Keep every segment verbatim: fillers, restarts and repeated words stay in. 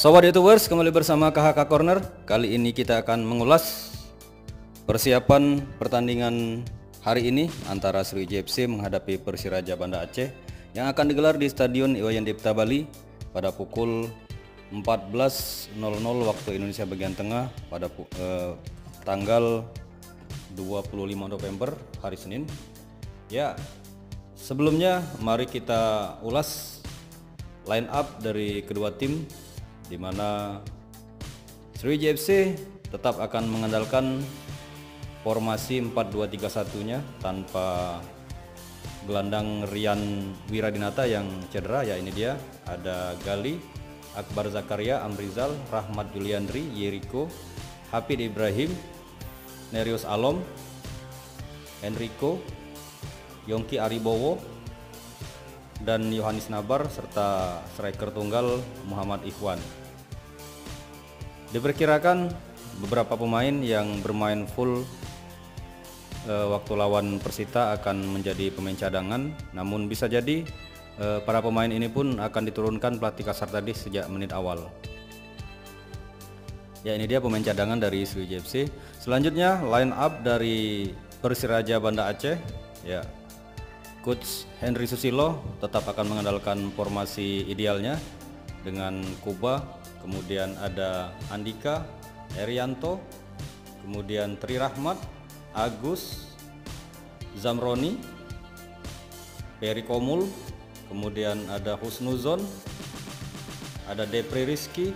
Sobat YouTubers, kembali bersama K H K Corner. Kali ini kita akan mengulas persiapan pertandingan hari ini antara Sriwijaya F C menghadapi Persiraja Banda Aceh yang akan digelar di Stadion Iwayan Depta Bali pada pukul empat belas nol nol waktu Indonesia bagian tengah pada eh, tanggal dua puluh lima November, hari Senin. Ya, sebelumnya mari kita ulas line up dari kedua tim, di mana Sriwijaya F C tetap akan mengandalkan formasi empat dua tiga satu-nya tanpa gelandang Rian Wiradinata yang cedera. Ya, ini dia, ada Gali, Akbar Zakaria, Amrizal, Rahmat Julianri, Jeriko, Hapid Ibrahim, Neryos Alom, Enrico, Yongki Aribowo, dan Yohanes Nabar, serta striker tunggal Muhammad Ikhwan. Diperkirakan beberapa pemain yang bermain full waktu lawan Persita akan menjadi pemain cadangan, namun bisa jadi para pemain ini pun akan diturunkan pelatih kasar tadi sejak menit awal. Ya, ini dia pemain cadangan dari Sriwijaya F C. Selanjutnya line up dari Persiraja Banda Aceh. Ya, coach Henry Susilo tetap akan mengandalkan formasi idealnya dengan Kuba, kemudian ada Andika, Eryanto, kemudian Tri Rahmat, Agus, Zamroni, Peri Komul, kemudian ada Husnuzon, ada Depri Rizky,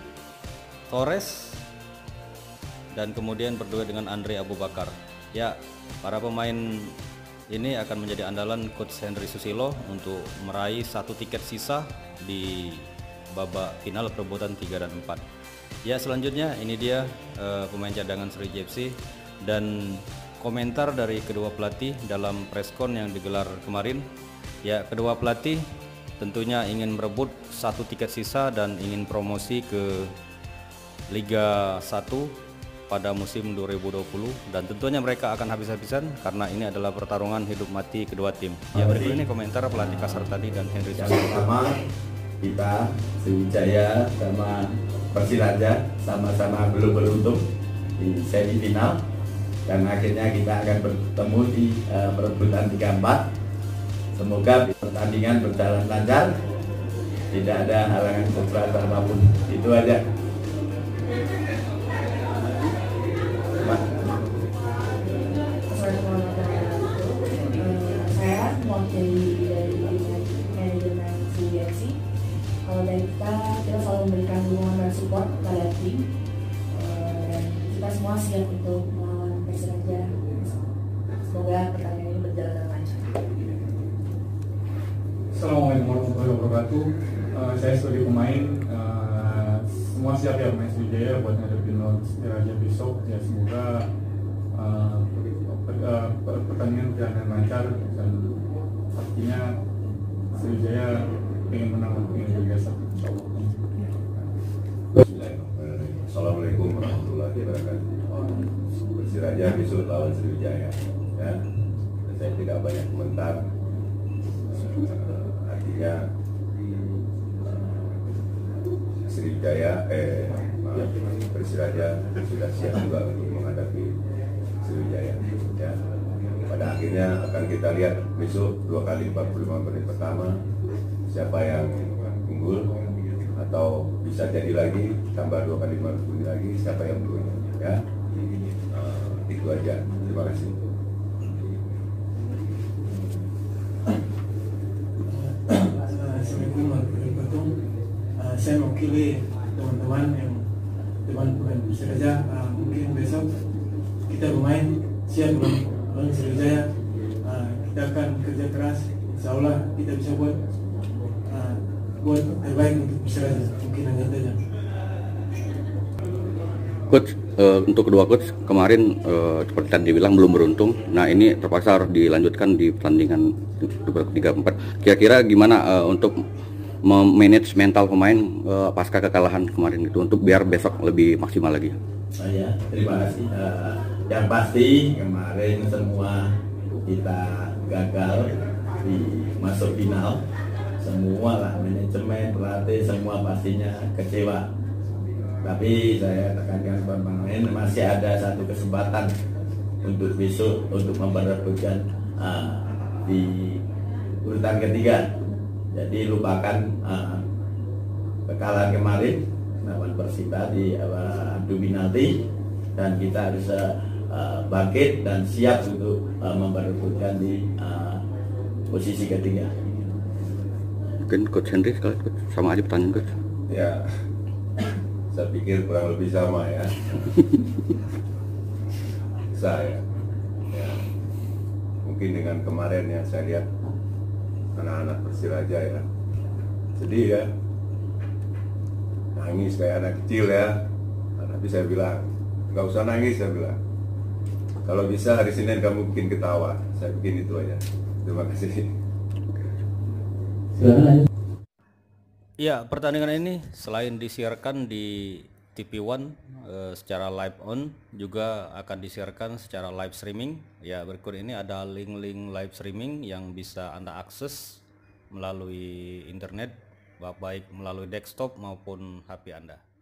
Torres, dan kemudian berdua dengan Andre Abubakar. Ya, para pemain ini akan menjadi andalan coach Henry Susilo untuk meraih satu tiket sisa di babak final perebutan tiga dan empat. Ya, selanjutnya ini dia uh, pemain cadangan Sriwijaya F C dan komentar dari kedua pelatih dalam preskon yang digelar kemarin. Ya, kedua pelatih tentunya ingin merebut satu tiket sisa dan ingin promosi ke Liga satu pada musim dua ribu dua puluh, dan tentunya mereka akan habis-habisan karena ini adalah pertarungan hidup mati kedua tim. Ya, berikut ini komentar pelatih kasar tadi dan Henry Chandra. Pertama, kita Sriwijaya sama Persiraja sama-sama belum beruntung di semifinal, dan akhirnya kita akan bertemu di uh, perebutan tiga empat. Semoga pertandingan berjalan lancar, tidak ada halangan keberatan apapun. Itu aja. Saya mewakili dari manajemen Sriwijaya F C. Kalau dari kita, kita selalu memberikan dukungan dan support pada tim, dan kita semua siap untuk saja. Semoga pertandingan ini berjalan lancar. Assalamualaikum warahmatullahi wabarakatuh. Uh, saya sebagai pemain, uh, semua siap ya pemain Sriwijaya buat menghadapi lawan Persiraja besok. Ya, semoga uh, per, uh, pertandingan berjalan lancar, dan pastinya Sriwijaya ingin menang dengan biasa. Assalamualaikum warahmatullahi wabarakatuh. Persiraja besok lawan Sriwijaya, ya. Saya tidak banyak komentar, artinya Sriwijaya eh Persiraja sudah siap juga untuk menghadapi Sriwijaya, ya. Pada akhirnya akan kita lihat besok dua kali empat puluh lima menit pertama siapa yang unggul, atau bisa jadi lagi tambah dua kali empat puluh menit lagi siapa yang unggul, ya. Itu aja, terima kasih. Assalamualaikum warahmatullahi wabarakatuh. Saya mewakili teman-teman yang teman pemain Persiraja. Mungkin besok kita bermain siap melawan Persiraja. Kita akan kerja keras, insya Allah kita bisa buat buat terbaik untuk Persiraja. Mungkin hanya itu aja. Coach, uh, untuk kedua coach kemarin uh, seperti tadi dibilang belum beruntung. Nah, ini terpaksa harus dilanjutkan di pertandingan tiga empat. Kira-kira gimana uh, untuk memanage mental pemain uh, pasca kekalahan kemarin itu, untuk biar besok lebih maksimal lagi? Oh ya, terima kasih. Uh, yang pasti kemarin semua kita gagal di masuk final. Semua lah, manajemen, pelatih, semua pastinya kecewa. Tapi saya tekankan kepada pemain masih ada satu kesempatan untuk besok untuk memperebutkan uh, di urutan ketiga. Jadi lupakan uh, kekalahan kemarin lawan Persita di uh, adu penalti, dan kita harus uh, bangkit dan siap untuk uh, memperebutkan di uh, posisi ketiga. Mungkin Coach Henry sekali sama aja pertanyaan Coach. Ya, saya pikir kurang lebih sama ya. Saya ya, mungkin dengan kemarin yang saya lihat anak-anak Persiraja ya, sedih ya, nangis kayak anak kecil ya. Tapi saya bilang nggak usah nangis, saya bilang kalau bisa hari Senin kamu bikin ketawa. Saya bikin itu aja. Terima kasih. Ya, pertandingan ini selain disiarkan di T V One e, secara live on, juga akan disiarkan secara live streaming. Ya, berikut ini ada link-link live streaming yang bisa Anda akses melalui internet, baik melalui desktop maupun H P Anda.